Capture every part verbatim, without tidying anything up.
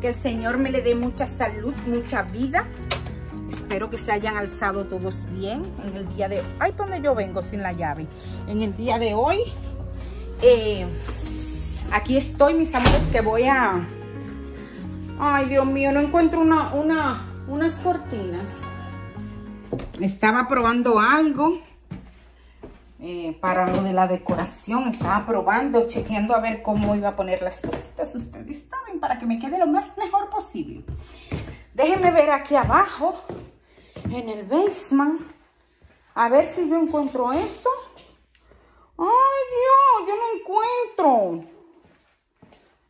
Que el Señor me le dé mucha salud, mucha vida. Espero que se hayan alzado todos bien en el día de hoy. Ay, donde yo vengo sin la llave. En el día de hoy, eh, aquí estoy, mis amores, que voy a... Ay, Dios mío, no encuentro una, una, unas cortinas. Estaba probando algo eh, para lo de la decoración. Estaba probando, chequeando a ver cómo iba a poner las cositas. Ustedes saben, para que me quede lo más mejor posible. Déjenme ver aquí abajo, en el basement, a ver si yo encuentro eso. ¡Ay, Dios! Yo no encuentro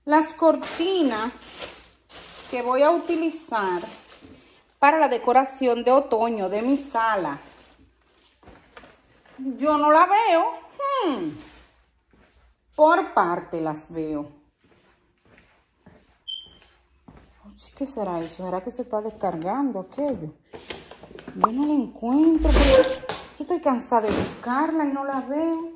las cortinas que voy a utilizar para la decoración de otoño de mi sala. Yo no la veo. Hmm. Por parte las veo. ¿Qué será eso? ¿Será que se está descargando aquello? Yo no la encuentro. Pero yo estoy cansada de buscarla y no la veo.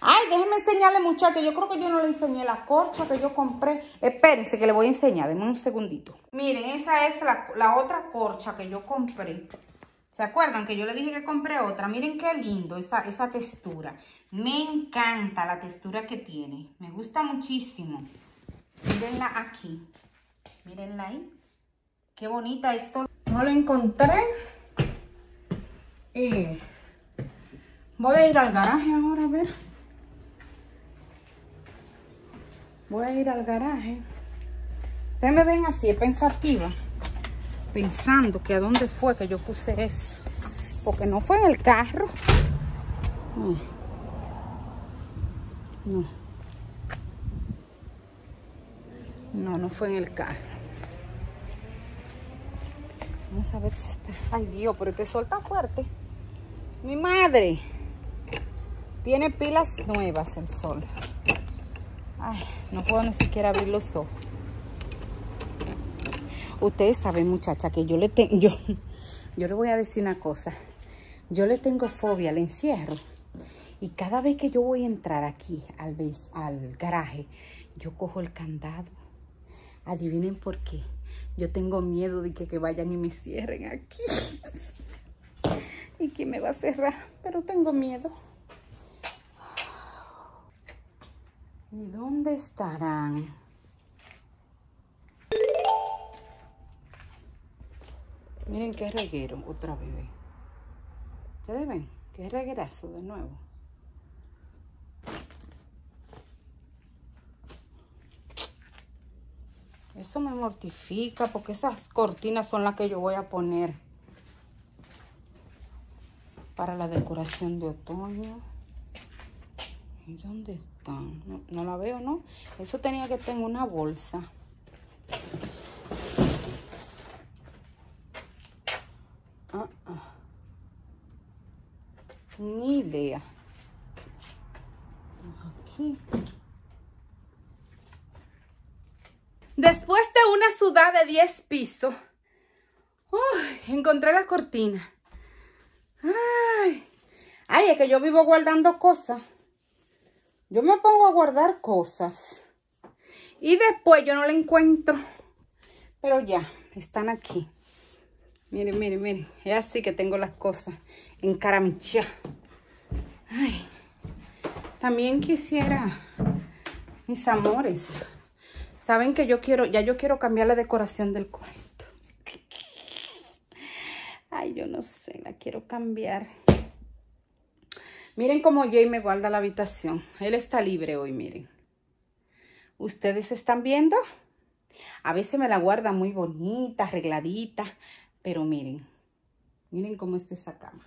Ay, déjenme enseñarle, muchachos. Yo creo que yo no le enseñé la corcha que yo compré. Espérense que le voy a enseñar. Denme un segundito. Miren, esa es la, la otra corcha que yo compré. ¿Se acuerdan que yo le dije que compré otra? Miren qué lindo esa, esa textura. Me encanta la textura que tiene. Me gusta muchísimo. Mírenla aquí, mírenla ahí, qué bonita esto. No la encontré y voy a ir al garaje ahora a ver. Voy a ir al garaje. Ustedes me ven así, pensativa, pensando que a dónde fue que yo puse eso, porque no fue en el carro. No, no. No, no fue en el carro. Vamos a ver si está... Ay, Dios, pero este sol está fuerte. Mi madre. Tiene pilas nuevas el sol. Ay, no puedo ni siquiera abrir los ojos. Ustedes saben, muchacha, que yo le tengo... Yo, yo le voy a decir una cosa. Yo le tengo fobia al encierro. Y cada vez que yo voy a entrar aquí al, base, al garaje, yo cojo el candado. Adivinen por qué. Yo tengo miedo de que, que vayan y me cierren aquí. Y que me va a cerrar. Pero tengo miedo. ¿Y dónde estarán? Miren qué reguero. Otra vez. ¿Ustedes ven? Qué reguerazo de nuevo. Eso me mortifica porque esas cortinas son las que yo voy a poner para la decoración de otoño. ¿Y dónde están? No, no la veo, ¿no? Eso tenía que estar en una bolsa. Ah, ah. Ni idea. Aquí. Después de una sudada de diez pisos, uh, encontré la cortina. Ay, ay, es que yo vivo guardando cosas. Yo me pongo a guardar cosas. Y después yo no la encuentro. Pero ya, están aquí. Miren, miren, miren. Es así que tengo las cosas encaramichá. Ay, también quisiera, mis amores... Saben que yo quiero, ya yo quiero cambiar la decoración del cuarto. Ay, yo no sé, la quiero cambiar. Miren cómo Jay me guarda la habitación. Él está libre hoy, miren. ¿Ustedes están viendo? A veces me la guarda muy bonita, arregladita. Pero miren, miren cómo está esa cama.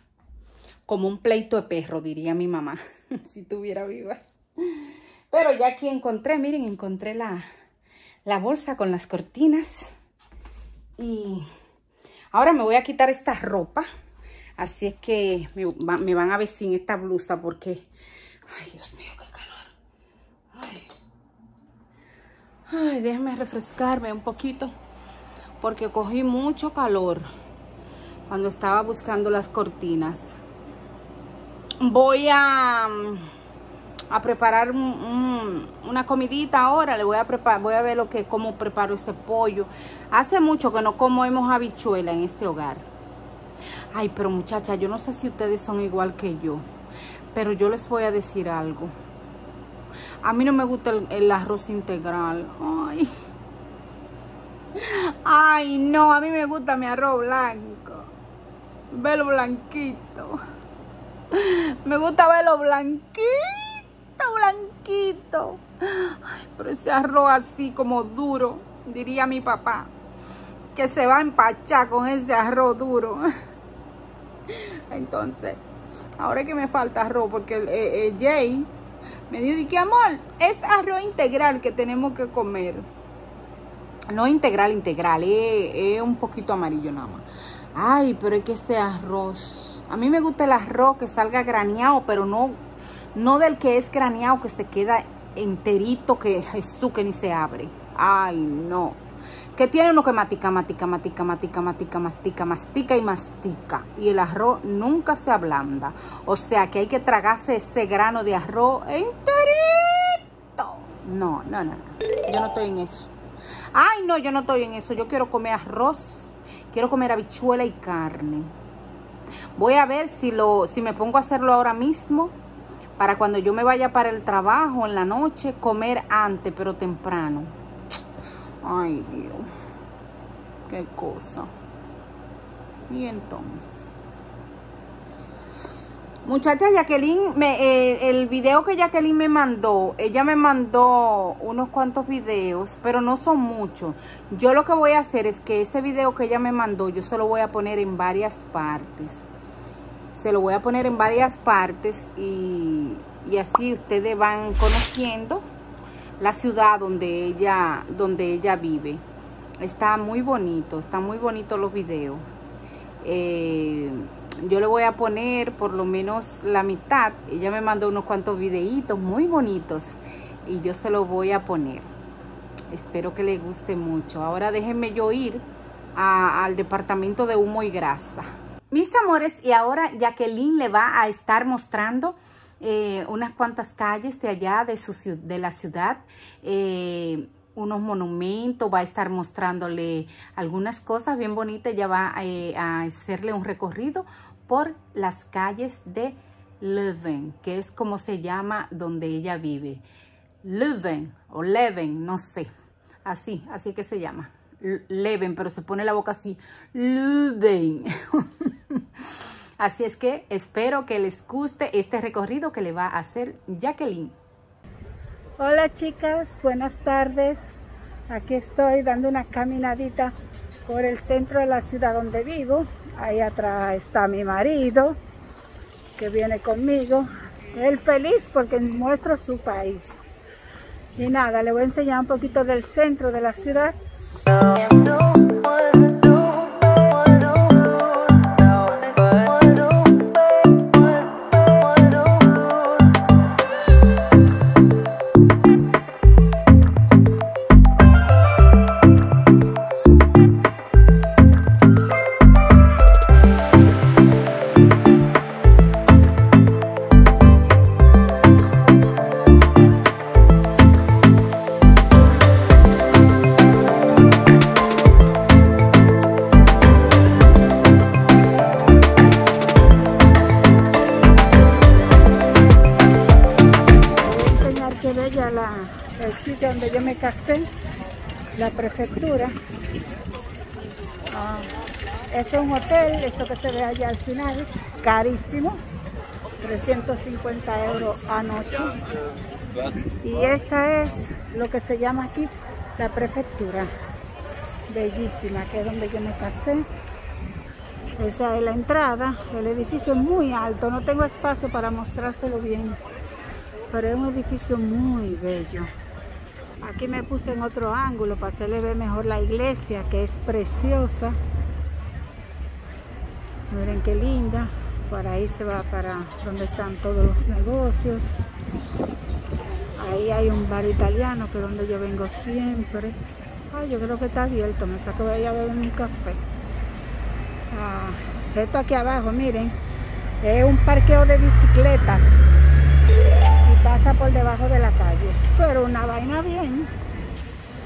Como un pleito de perro, diría mi mamá, si estuviera viva. Pero ya aquí encontré, miren, encontré la... la bolsa con las cortinas. Y ahora me voy a quitar esta ropa. Así es que me, va, me van a ver sin esta blusa porque... Ay, Dios mío, qué calor. Ay, ay, déjenme refrescarme un poquito. Porque cogí mucho calor cuando estaba buscando las cortinas. Voy a... a preparar un, un, una comidita ahora. Le voy a preparar, voy a ver lo que cómo preparo ese pollo. Hace mucho que no comemos habichuela en este hogar. Ay, pero muchacha, yo no sé si ustedes son igual que yo, pero yo les voy a decir algo. A mí no me gusta el, el arroz integral. Ay. Ay, no, a mí me gusta mi arroz blanco. Velo blanquito. Me gusta verlo blanquito, blanquito. Ay, pero ese arroz así como duro, diría mi papá, que se va a empachar con ese arroz duro. Entonces, ahora que me falta arroz, porque eh, eh, Jay me dijo que, amor, es arroz integral que tenemos que comer. No integral, integral, es eh, eh, un poquito amarillo nada más. Ay, pero es que ese arroz, a mí me gusta el arroz que salga graneado, pero no, no del que es graneado, que se queda enterito, que Jesús, que ni se abre. Ay, no. Que tiene uno que matica, matica, matica, matica, matica, mastica, mastica y mastica. Y el arroz nunca se ablanda. O sea, que hay que tragarse ese grano de arroz enterito. No, no, no. Yo no estoy en eso. Ay, no, yo no estoy en eso. Yo quiero comer arroz. Quiero comer habichuela y carne. Voy a ver si, lo, si me pongo a hacerlo ahora mismo, para cuando yo me vaya para el trabajo en la noche, comer antes, pero temprano. Ay, Dios. Qué cosa. Y entonces, muchacha, Jacqueline, me, eh, el video que Jacqueline me mandó, ella me mandó unos cuantos videos, pero no son muchos. Yo lo que voy a hacer es que ese video que ella me mandó, yo se lo voy a poner en varias partes. Se lo voy a poner en varias partes y, y así ustedes van conociendo la ciudad donde ella, donde ella vive. Está muy bonito, está muy bonito los videos. Eh... Yo le voy a poner por lo menos la mitad. Ella me mandó unos cuantos videitos muy bonitos y yo se los voy a poner. Espero que les guste mucho. Ahora déjenme yo ir a, al departamento de humo y grasa. Mis amores, y ahora Jacqueline le va a estar mostrando eh, unas cuantas calles de allá de, su, de la ciudad. Eh, unos monumentos, va a estar mostrándole algunas cosas bien bonitas. Ya va a, eh, a hacerle un recorrido por las calles de Leuven, que es como se llama donde ella vive. Leuven o Leuven, no sé, así, así que se llama Leuven, pero se pone la boca así, Leuven. Así es que espero que les guste este recorrido que le va a hacer Jacqueline. Hola chicas, buenas tardes. Aquí estoy dando una caminadita por el centro de la ciudad donde vivo. Ahí atrás está mi marido, que viene conmigo. Él feliz porque muestro su país. Y nada, le voy a enseñar un poquito del centro de la ciudad. Donde yo me casé, la prefectura. Ah, es un hotel, eso que se ve allá al final, carísimo, trescientos cincuenta euros anoche. Y esta es lo que se llama aquí la prefectura, bellísima, que es donde yo me casé. Esa es la entrada. El edificio es muy alto, no tengo espacio para mostrárselo bien, pero es un edificio muy bello. Aquí me puse en otro ángulo para hacerle ver mejor la iglesia, que es preciosa. Miren qué linda. Por ahí se va para donde están todos los negocios. Ahí hay un bar italiano, que es donde yo vengo siempre. Ay, yo creo que está abierto. Me saco de ahí a beber un café. Ah, esto aquí abajo, miren, es un parqueo de bicicletas. pasa por debajo de la calle, pero una vaina bien.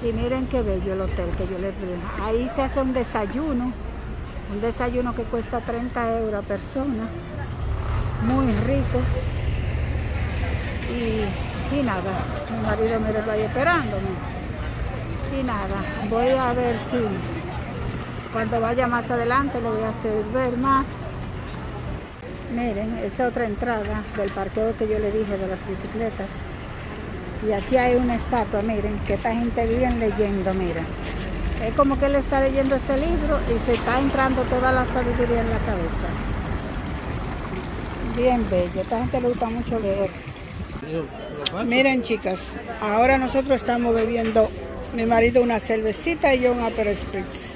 Y miren qué bello el hotel que yo les pido. Ahí se hace un desayuno, un desayuno que cuesta treinta euros a persona, muy rico. Y, y nada, mi marido me lo va esperándome. Y nada, voy a ver si cuando vaya más adelante le voy a hacer ver más. Miren, esa otra entrada del parqueo que yo le dije de las bicicletas. Y aquí hay una estatua, miren, que esta gente vive leyendo, miren. Es como que él está leyendo este libro y se está entrando toda la sabiduría en la cabeza. Bien bello, esta gente le gusta mucho leer. Miren, chicas, ahora nosotros estamos bebiendo, mi marido una cervecita y yo un Aperol Spritz.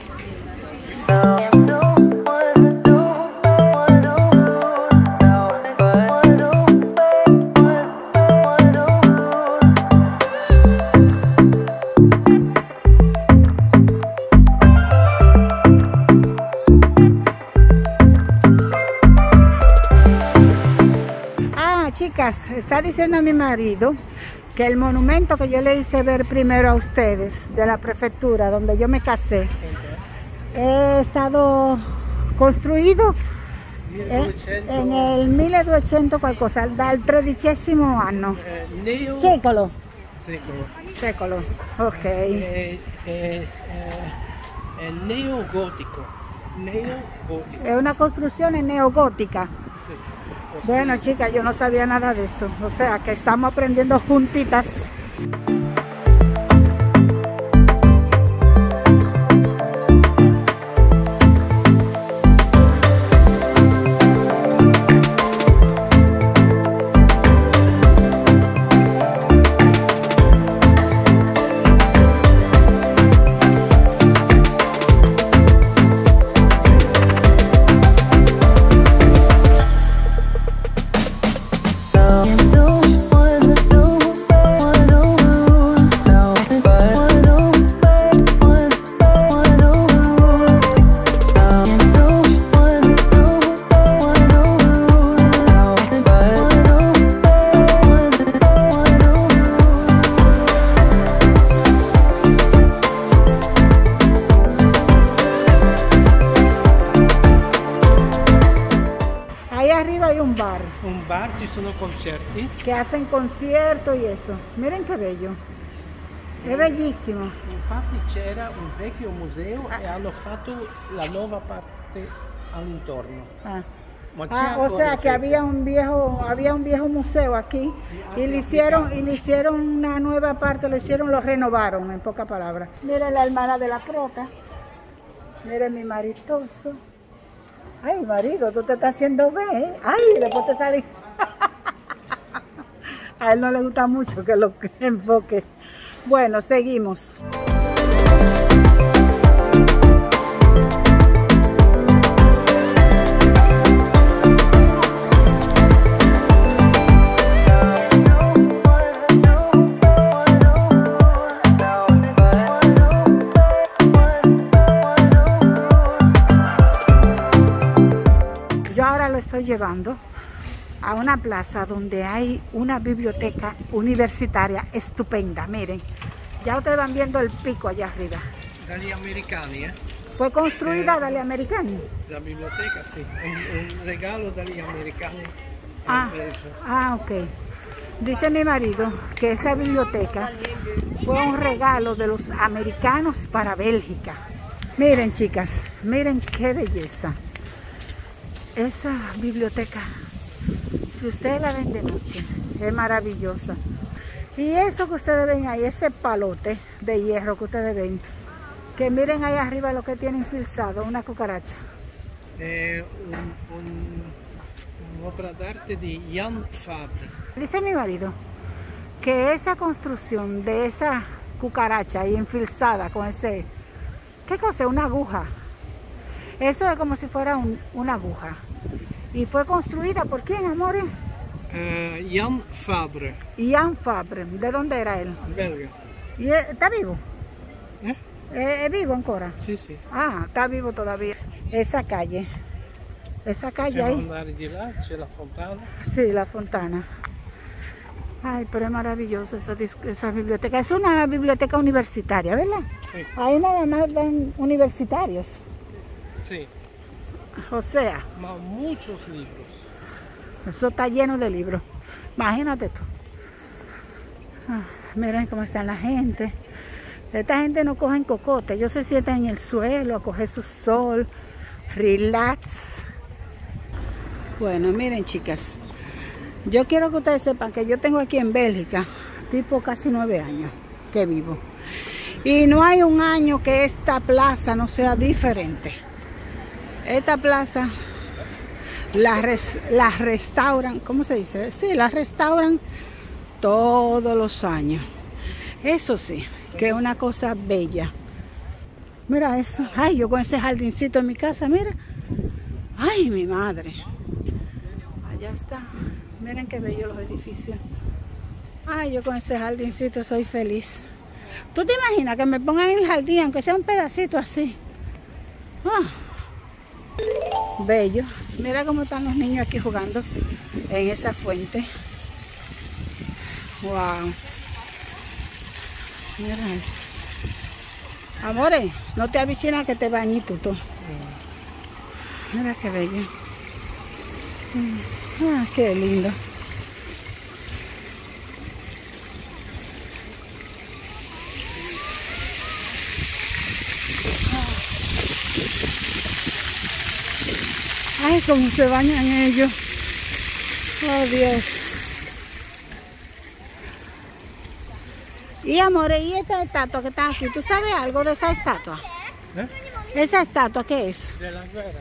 Está diciendo a mi marido que el monumento que yo le hice ver primero a ustedes de la prefectura donde yo me casé he estado construido eh, en el mil doscientos qualcosa, dal tredicesimo anno secolo secolo ok eh, eh, eh, neogótico. Neogótico es una construcción neogótica. Bueno, chicas, yo no sabía nada de eso, o sea que estamos aprendiendo juntitas. Que hacen conciertos y eso. Miren qué bello. È bellissimo. Infatti c'era un vecchio museo ah. e hanno fatto la nuova parte all'intorno. Ah. Ah, o sea que había un viejo, había un viejo museo aquí y le hicieron, y le hicieron una nueva parte, lo hicieron, lo renovaron en pocas palabras. Miren la hermana de la croca. Miren mi maritoso. Ay, marido, tú te estás haciendo ver. Ay, después te salí. A él no le gusta mucho que lo enfoque. Bueno, seguimos. Yo ahora lo estoy llevando a una plaza donde hay una biblioteca universitaria estupenda. Miren, ya ustedes van viendo el pico allá arriba. Dalia Americani, ¿eh? Fue construida eh, Dalia Americani. La biblioteca, sí. Un, un regalo Dalia Americani. Ah, ah, ok. Dice mi marido que esa biblioteca fue un regalo de los americanos para Bélgica. Miren, chicas, miren qué belleza. Esa biblioteca, si ustedes la ven de noche, es maravillosa. Y eso que ustedes ven ahí, ese palote de hierro que ustedes ven, que miren ahí arriba lo que tienen filzado, una cucaracha. Eh, un, un, una obra de arte de Jan Fabre. Dice mi marido que esa construcción de esa cucaracha ahí enfilzada con ese, ¿qué cosa? Una aguja. Eso es como si fuera un, una aguja. Y fue construida por quién, amores? Uh, Jan Fabre. Jan Fabre, ¿de dónde era él? Belga. ¿Y está vivo? ¿Eh? ¿Es vivo ancora? Sí, sí. Ah, está vivo todavía. Esa calle, esa calle ahí. C'è la fontana. Sí, la fontana. Ay, pero es maravillosa esa, esa biblioteca. Es una biblioteca universitaria, ¿verdad? Sí. Ahí nada más van universitarios. Sí. O sea. Más muchos libros. Eso está lleno de libros. Imagínate tú. Ah, miren cómo están la gente. Esta gente no cogen cocote. Ellos se sientan en el suelo a coger su sol. Relax. Bueno, miren, chicas. Yo quiero que ustedes sepan que yo tengo aquí en Bélgica, tipo casi nueve años que vivo. Y no hay un año que esta plaza no sea diferente. Esta plaza la, res, la restauran, ¿cómo se dice? Sí, la restauran todos los años. Eso sí, que es una cosa bella. Mira eso. Ay, yo con ese jardincito en mi casa, mira. Ay, mi madre. Allá está. Miren qué bellos los edificios. Ay, yo con ese jardincito soy feliz. ¿Tú te imaginas que me pongan en el jardín, aunque sea un pedacito así? Oh, bello. Mira cómo están los niños aquí jugando en esa fuente. Wow. Mira eso. Amores, no te avichinas que te bañes tú, tú. Mira qué bello. Ah, qué lindo. Ay, cómo se bañan ellos. Oh, Dios. Y amores, ¿y esta estatua que está aquí? ¿Tú sabes algo de esa estatua? ¿Eh? ¿Esa estatua qué es? De la guerra.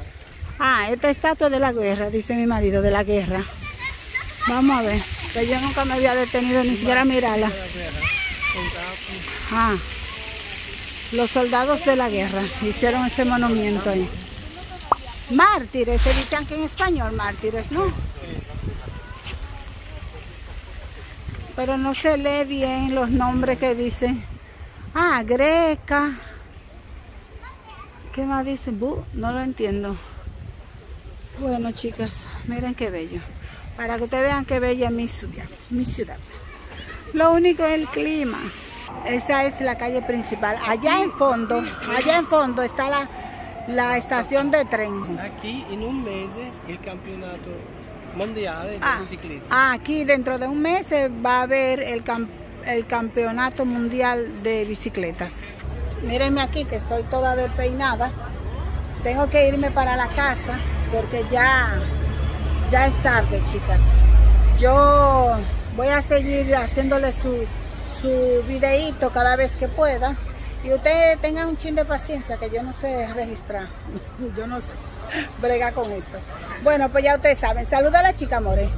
Ah, esta estatua de la guerra, dice mi marido, de la guerra. Vamos a ver, que yo nunca me había detenido ni siquiera a mirarla. Ah, los soldados de la guerra hicieron ese monumento ahí. Mártires, se dice que en español mártires, ¿no? Pero no se lee bien los nombres que dicen. Ah, Greca. ¿Qué más dice? Buh, no lo entiendo. Bueno, chicas, miren qué bello. Para que ustedes vean qué bella es mi ciudad. Mi ciudad. Lo único es el clima. Esa es la calle principal. Allá en fondo, allá en fondo está la, la estación de tren. Aquí en un mes el campeonato mundial de ah, ciclismo. Aquí dentro de un mes va a haber el, camp el campeonato mundial de bicicletas. Mírenme aquí que estoy toda despeinada. Tengo que irme para la casa porque ya, ya es tarde, chicas. Yo voy a seguir haciéndole su, su videíto cada vez que pueda. Y ustedes tengan un chin de paciencia que yo no sé registrar. Yo no sé brega con eso. Bueno, pues ya ustedes saben. Saluda a la chica, amores.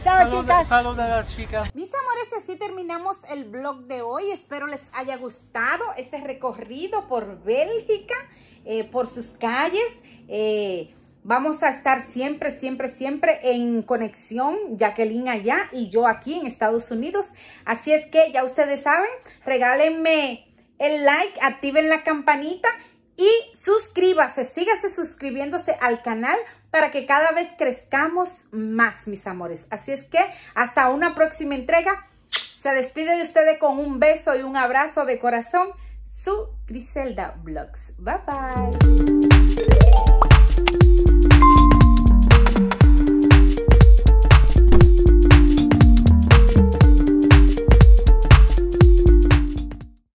Chao, saluda, chicas. Saluda a las chicas. Mis amores, y así terminamos el vlog de hoy. Espero les haya gustado ese recorrido por Bélgica, eh, por sus calles. Eh, Vamos a estar siempre, siempre, siempre en conexión, Jacqueline allá y yo aquí en Estados Unidos. Así es que ya ustedes saben, regálenme el like, activen la campanita y suscríbase, sígase suscribiéndose al canal para que cada vez crezcamos más, mis amores. Así es que hasta una próxima entrega. Se despide de ustedes con un beso y un abrazo de corazón. Su Griselda Vlogs. Bye, bye.